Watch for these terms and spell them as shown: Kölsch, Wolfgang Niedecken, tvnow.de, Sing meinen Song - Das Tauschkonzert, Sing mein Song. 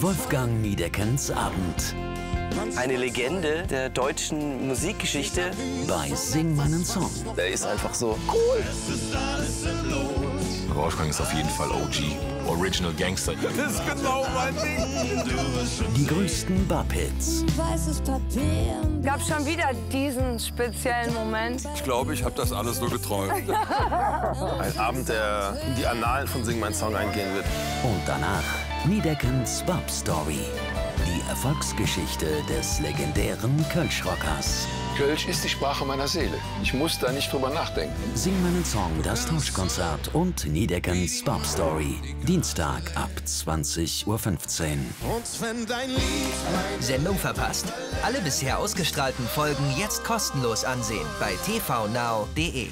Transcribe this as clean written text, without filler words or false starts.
Wolfgang Niedeckens Abend. Eine Legende der deutschen Musikgeschichte. Bei Sing meinen Song. Der ist einfach so cool. Wolfgang ist auf jeden Fall OG, Original Gangster. Das ist genau mein Ding. Die größten Bub-Hits. Gab schon wieder diesen speziellen Moment. Ich glaube, ich habe das alles nur geträumt. Ein Abend, der in die Annalen von Sing mein Song eingehen wird. Und danach Niedeckens Bub-Story. Die Erfolgsgeschichte des legendären Kölsch-Rockers. Kölsch ist die Sprache meiner Seele. Ich muss da nicht drüber nachdenken. Sing meinen Song, das Tauschkonzert und Niedeckens Bub-Story. Dienstag ab 20.15 Uhr. Sendung verpasst? Alle bisher ausgestrahlten Folgen jetzt kostenlos ansehen bei tvnow.de.